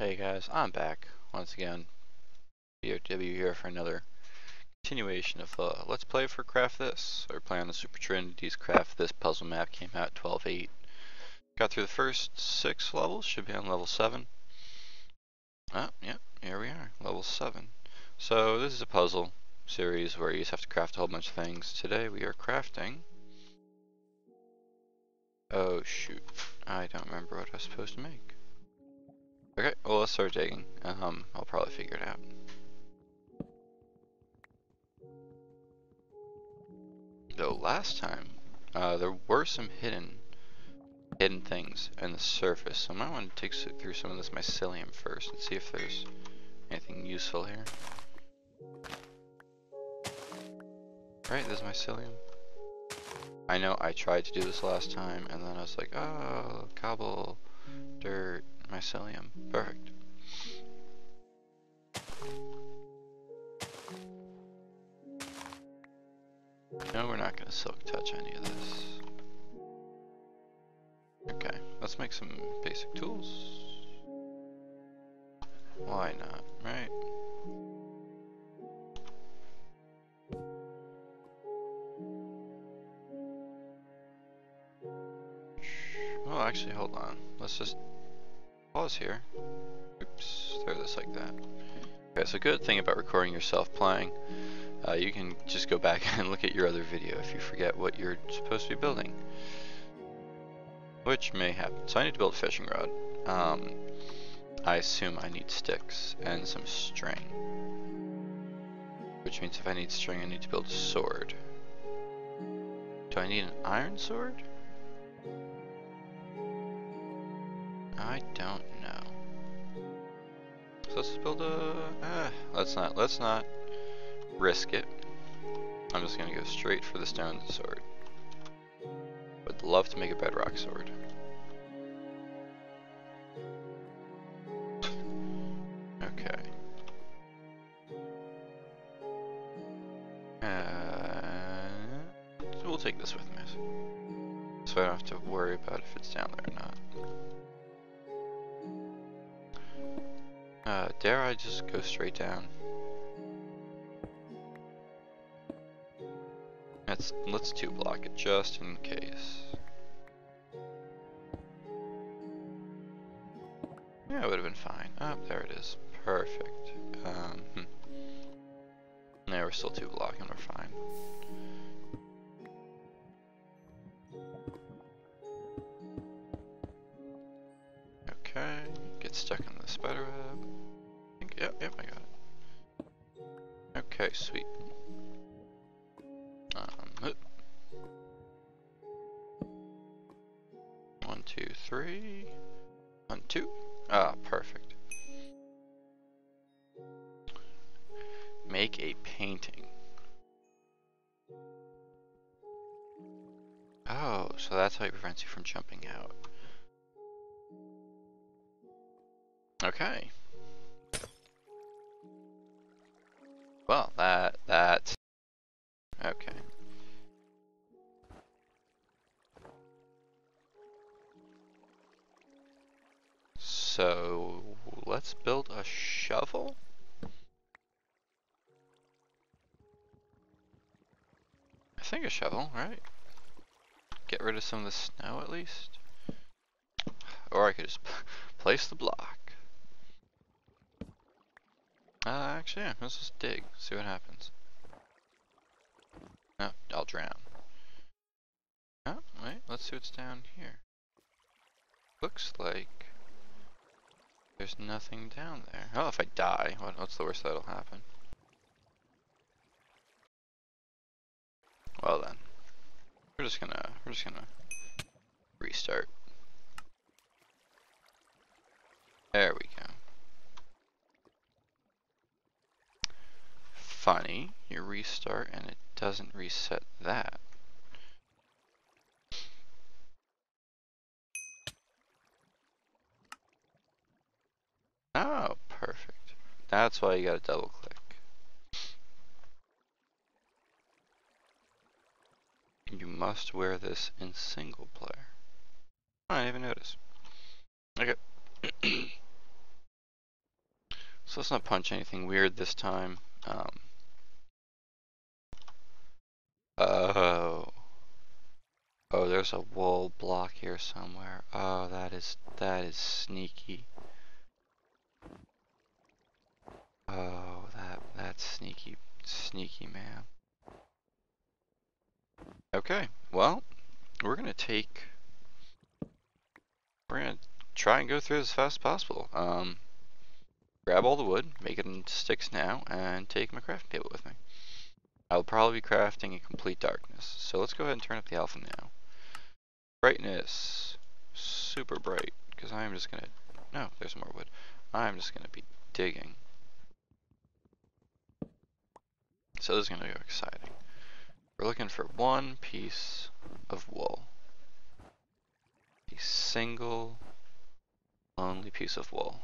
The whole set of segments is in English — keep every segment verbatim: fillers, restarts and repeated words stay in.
Hey guys, I'm back once again. B R T W here for another continuation of uh, Let's Play for Craft This. We're playing the five uper Trinity's Craft This puzzle map, came out twelve eight. Got through the first six levels, should be on level seven. Oh, yep, here we are, level seven. So this is a puzzle series where you just have to craft a whole bunch of things. Today we are crafting... Oh shoot, I don't remember what I was supposed to make. Okay, well let's start digging. Um, I'll probably figure it out. Though last time, uh, there were some hidden, hidden things in the surface. So I might want to take through some of this mycelium first and see if there's anything useful here. Right, there's mycelium. I know I tried to do this last time and then I was like, oh, cobble, dirt, mycelium, perfect. No, we're not gonna silk touch any of this. Okay, let's make some basic tools. Why not, right? Well, actually, hold on. Let's just pause here. Oops, throw this like that. Okay, so good thing about recording yourself playing, uh, you can just go back and look at your other video if you forget what you're supposed to be building, which may happen. So I need to build a fishing rod. Um, I assume I need sticks and some string, which means if I need string, I need to build a sword. Do I need an iron sword? I don't know. So let's build a... Ah, let's not, let's not risk it. I'm just gonna go straight for the stone sword. Would love to make a bedrock sword. Okay. Uh, we'll take this with me, so I don't have to worry about if it's down there or not. Uh, dare I just go straight down? Let's, let's two block it just in case. Yeah, it would have been fine. Oh, there it is. Perfect. Um, hmm. Now we're still two blocking, we're fine. Okay, get stuck in the spider web. Yep, yep, I got it. Okay, sweet. Um, one, two, three. One, two. Ah, perfect. Make a painting. Oh, so that's how it prevents you from jumping out. Okay. Well, that, that, okay. So, let's build a shovel? I think a shovel, right? Get rid of some of the snow at least. Or I could just place the block. Uh, actually, yeah, let's just dig, see what happens. No, I'll drown. Oh, wait, let's see what's down here. Looks like there's nothing down there. Oh, if I die, what, what's the worst that'll happen? Well then, we're just gonna, we're just gonna restart. There we go. Funny, you restart and it doesn't reset that. Oh, perfect. That's why you gotta double click. You must wear this in single player. I didn't even notice. Okay. So let's not punch anything weird this time. Um, oh. Oh, there's a wall block here somewhere. Oh, that is, that is sneaky. Oh, that, that's sneaky, sneaky, man. Okay, well, we're gonna take, we're gonna try and go through as fast as possible. Um, grab all the wood, make it into sticks now, and take my crafting table with me. I'll probably be crafting in complete darkness, so let's go ahead and turn up the alpha now. Brightness, super bright, because I'm just gonna, no, there's more wood. I'm just gonna be digging. So this is gonna go exciting. We're looking for one piece of wool. A single, lonely piece of wool.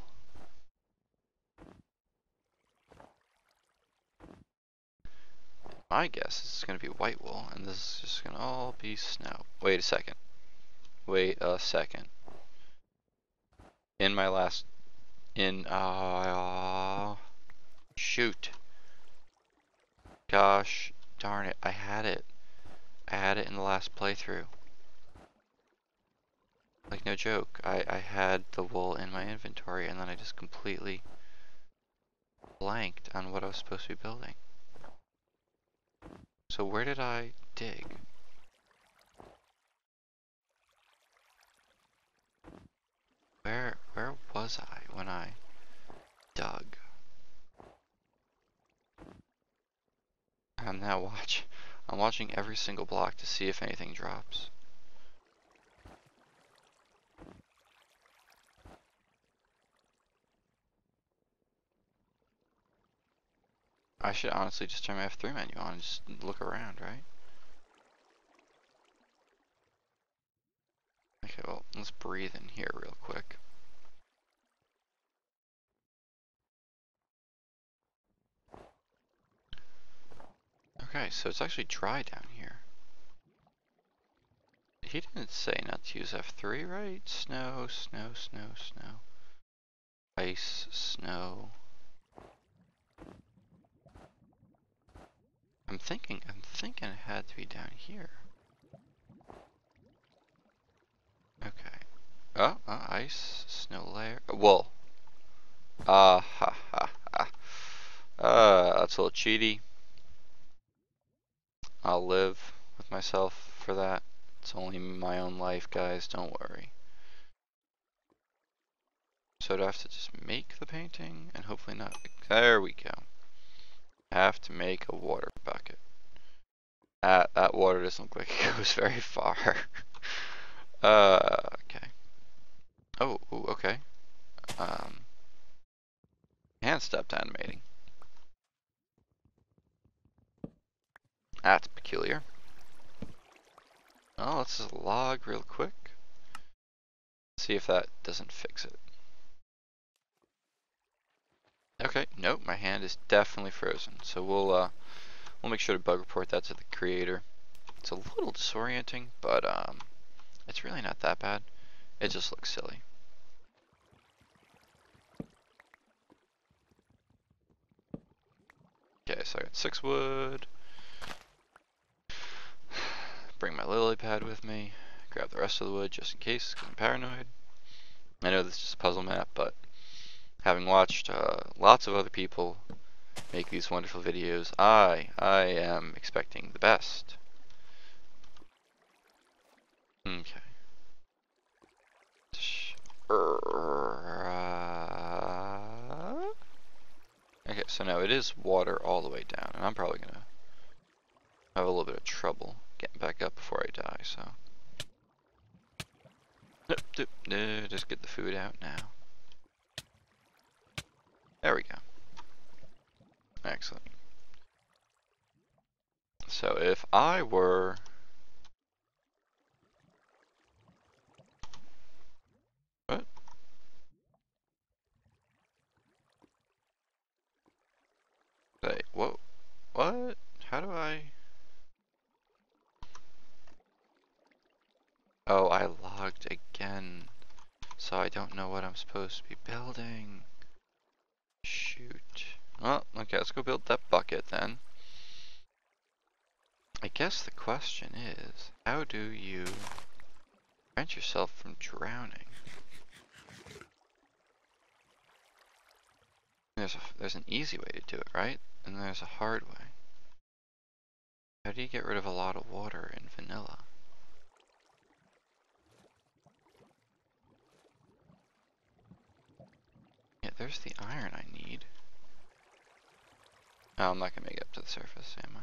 My guess is it's gonna be white wool, and this is just gonna all be snow. Wait a second. Wait a second. In my last, in, uh, shoot. Gosh, darn it, I had it. I had it in the last playthrough. Like, no joke, I, I had the wool in my inventory and then I just completely blanked on what I was supposed to be building. So where did I dig? Where, where was I when I dug? I'm now watch. I'm watching every single block to see if anything drops. I should honestly just turn my F three menu on and just look around, right? Okay, well, let's breathe in here real quick. Okay, so it's actually dry down here. He didn't say not to use F three, right? Snow, snow, snow, snow. Ice, snow. I'm thinking, I'm thinking it had to be down here. Okay. Oh, uh, ice, snow layer, wool. Ah, uh, ha, ha, ha. Uh, that's a little cheaty. I'll live with myself for that. It's only my own life, guys, don't worry. So do I have to just make the painting and hopefully not, there we go. I have to make a water bucket. That, that water doesn't look like it goes very far. uh, okay. Oh, ooh, okay. Um, hand stopped animating. That's peculiar. Oh, let's just log real quick. See if that doesn't fix it. Okay, nope, my hand is definitely frozen. So we'll uh, we'll make sure to bug report that to the creator. It's a little disorienting, but um, it's really not that bad. It just looks silly. Okay, so I got six wood. Bring my lily pad with me, grab the rest of the wood just in case, because I'm paranoid. I know this is a puzzle map, but having watched uh, lots of other people make these wonderful videos, I, I am expecting the best. Okay. Okay, so now it is water all the way down, and I'm probably going to have a little bit of trouble getting back up before I die, so. Nope, nope, nope, just get the food out now. There we go. Excellent. So if I were what? Wait, whoa, what? How do I? Oh, I logged again, so I don't know what I'm supposed to be building. shoot. Oh, okay, let's go build that bucket then. I guess the question is, how do you prevent yourself from drowning? There's a, there's an easy way to do it, right? And there's a hard way. How do you get rid of a lot of water in vanilla? Yeah, there's the iron I need. Oh, I'm not gonna make it up to the surface, am I?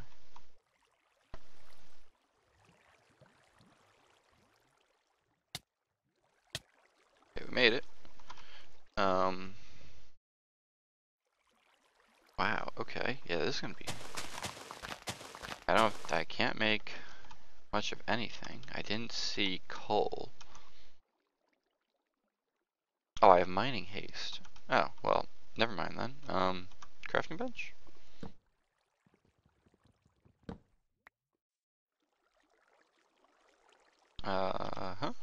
Okay, we made it. Um. Wow, okay. Yeah, this is gonna be... I don't... I can't make much of anything. I didn't see coal. Oh, I have mining haste. Oh, well, never mind then. Um, crafting bench? Uh-huh.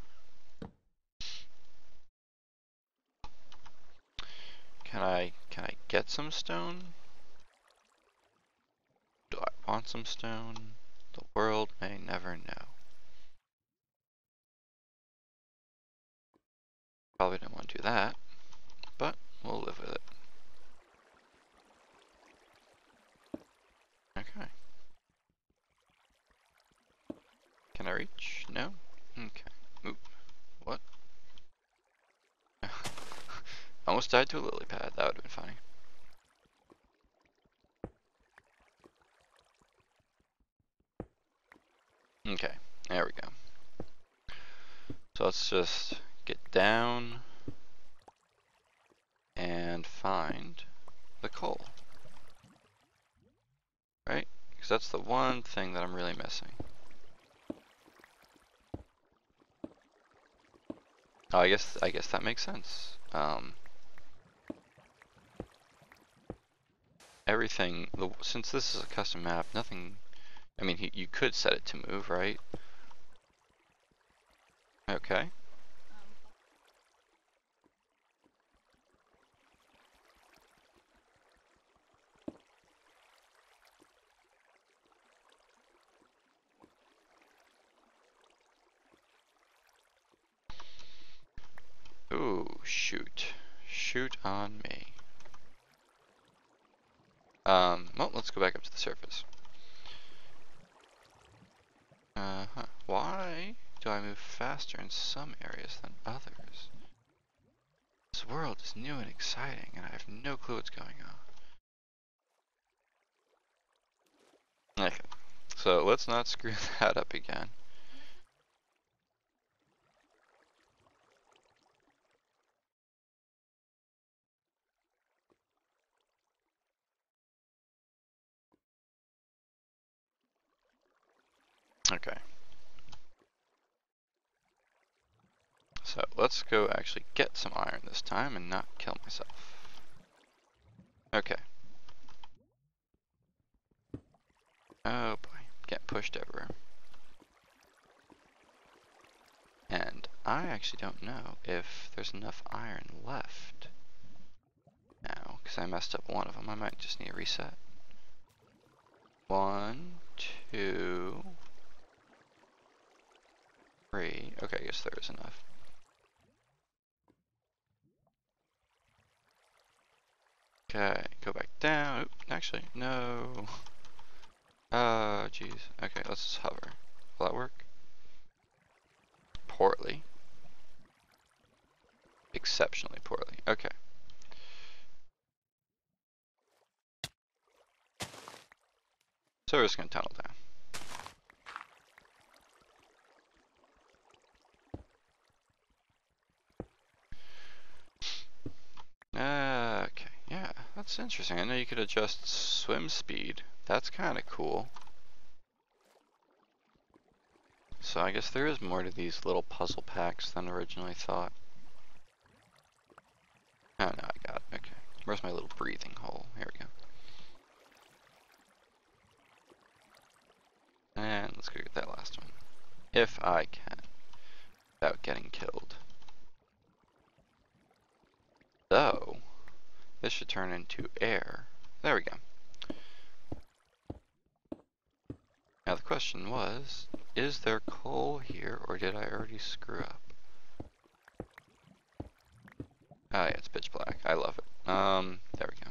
Can I... can I get some stone? Do I want some stone? The world may never know. Probably don't want to do that, but we'll live with it. Okay. Can I reach? No? Okay. Oop. What? Almost died to a lily pad. That would have been funny. Okay, there we go. So let's just get down and find the coal. Right? Because that's the one thing that I'm really missing. Oh, I guess I guess that makes sense. Um, everything, the, since this is a custom map, nothing... I mean, he, you could set it to move, right? Okay. Ooh, shoot. Shoot on me. Um, well, let's go back up to the surface. Uh huh. Why do I move faster in some areas than others? This world is new and exciting, and I have no clue what's going on. Okay. So let's not screw that up again. Okay. So let's go actually get some iron this time and not kill myself. Okay. Oh boy, get pushed everywhere. And I actually don't know if there's enough iron left now, because I messed up one of them. I might just need a reset. One, two... Three. Okay, I guess there is enough. Okay, go back down. Oop, actually, no. Oh, jeez. Okay, let's just hover. Will that work? Poorly. Exceptionally poorly. Okay. So we're just gonna tunnel down. Okay, yeah, that's interesting. I know you could adjust swim speed. That's kind of cool. So I guess there is more to these little puzzle packs than originally thought. Oh, no, I got it. Okay. Where's my little breathing hole? Here we go. And let's go get that last one. If I can. Without getting killed. So, This should turn into air. There we go. Now the question was, is there coal here, or did I already screw up? Ah, yeah, it's pitch black. I love it. Um, there we go.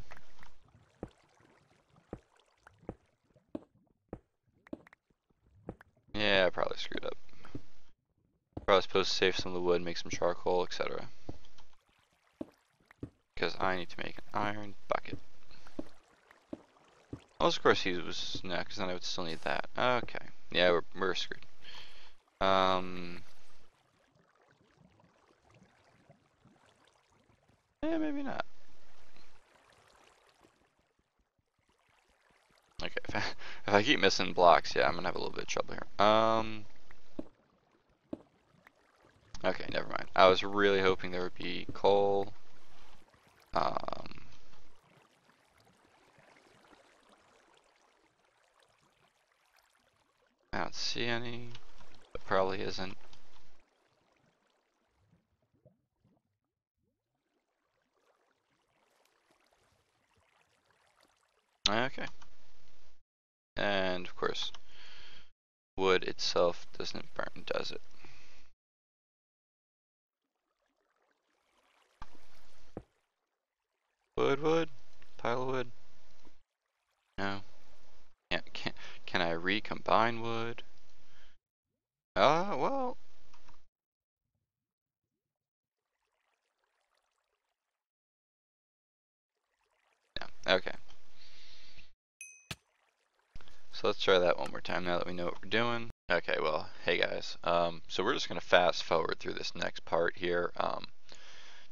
Yeah, I probably screwed up. Probably supposed to save some of the wood, make some charcoal, et cetera. Because I need to make an iron bucket. Unless, of course, he was no, because then I would still need that. Okay. Yeah, we're we're screwed. Um. Yeah, maybe not. Okay, if I, if I keep missing blocks, yeah, I'm gonna have a little bit of trouble here. Um. Okay, never mind. I was really hoping there would be coal. Um. I don't see any. It probably isn't. Okay. And of course, wood itself doesn't burn, does it? Wood, wood, pile of wood. No. Can can can I recombine wood? Ah, uh, well. No. Okay. So let's try that one more time now that we know what we're doing. Okay, well, hey guys. Um, so we're just gonna fast forward through this next part here, um,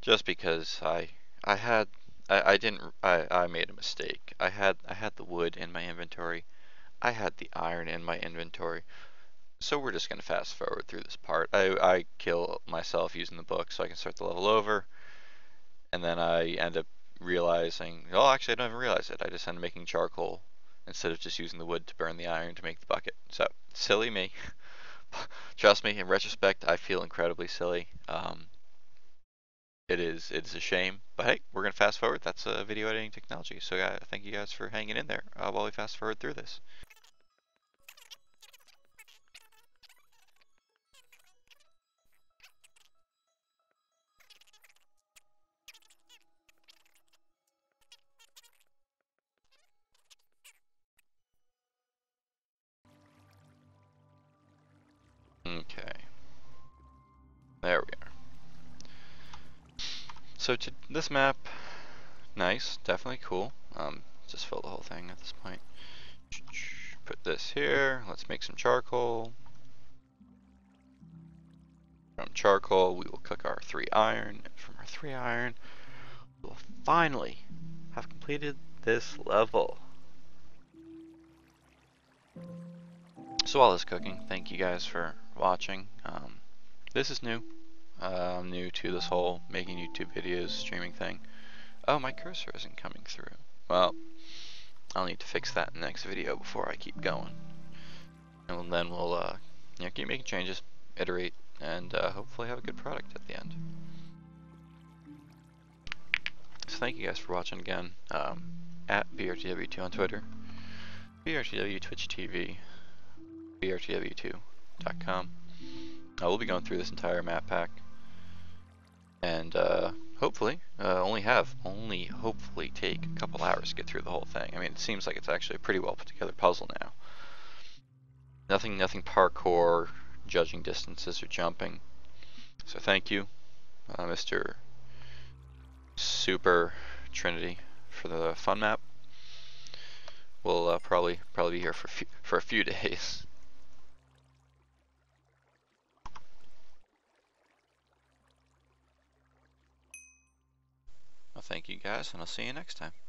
just because I I had I, I didn't I, I made a mistake. I had I had the wood in my inventory. I had the iron in my inventory. So we're just gonna fast forward through this part. I I kill myself using the book so I can start the level over, and then I end up realizing, oh, actually I don't even realize it. I just end up making charcoal instead of just using the wood to burn the iron to make the bucket. So, silly me. Trust me, in retrospect, I feel incredibly silly. Um, it is it is a shame, but hey, we're gonna fast forward. That's uh, video editing technology. So uh, thank you guys for hanging in there uh, while we fast forward through this. Okay, there we are. So to this map, nice, definitely cool. Um, just fill the whole thing at this point. Put this here, let's make some charcoal. From charcoal, we will cook our three iron. And from our three iron, we'll finally have completed this level. So while this cooking, thank you guys for watching. Um, this is new. Uh, I'm new to this whole making YouTube videos, streaming thing. Oh, my cursor isn't coming through. Well, I'll need to fix that in the next video before I keep going. And then we'll uh, you know, keep making changes, iterate, and uh, hopefully have a good product at the end. So thank you guys for watching again. Um, at B R T W two on Twitter. B R T W Twitch T V. B R T W two dot com. I will be going through this entire map pack, and uh, hopefully uh, only have only hopefully take a couple hours to get through the whole thing. I mean, it seems like it's actually a pretty well put together puzzle now. Nothing, nothing parkour, judging distances or jumping. So thank you, uh, Mister five uper Trinity, for the fun map. We'll uh, probably probably be here for few, for a few days. Well, thank you guys, and I'll see you next time.